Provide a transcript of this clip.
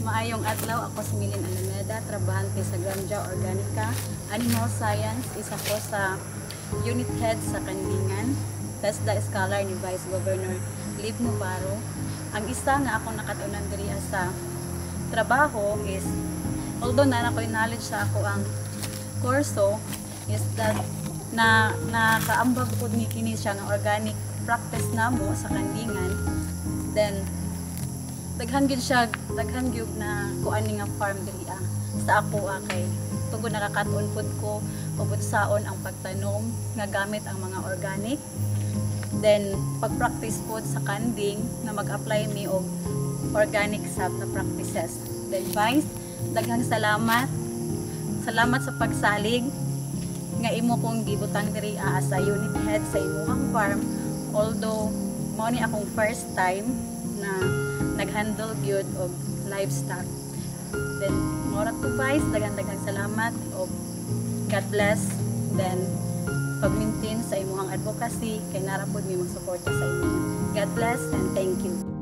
Maayong adlaw, ako si Menen Alameda, trabahante sa Grandia Organica Animal Science. Isa ko sa unit head sa Kandingan, PESDA Scholar ni Vice Governor Lib Navarro. Ang isa na ako nakatunan diri sa trabaho is, although na ako knowledge sa ako ang kurso, is that nakaambag po ni kini siya ng organic practice namo sa Kandingan. Then, daghan gyud na kuan nga farm diri sa ako kay tungod nakakatun pud ko pabutsaon ang pagtanom nga gamit ang mga organic, then pagpractice pud sa kanding na mag-apply mi og organic sap na practices. Then Vice, daghang salamat sa pagsalig nga imo kong gibutang diri as a unit head sa imong farm, although mao ni akong first time na nag-handle gyud og livestock. Then mora to Vice, daghang salamat og God bless. Then pag-maintain sa imong advocacy kay narapod mi magsuporta sa inyo. God bless and thank you.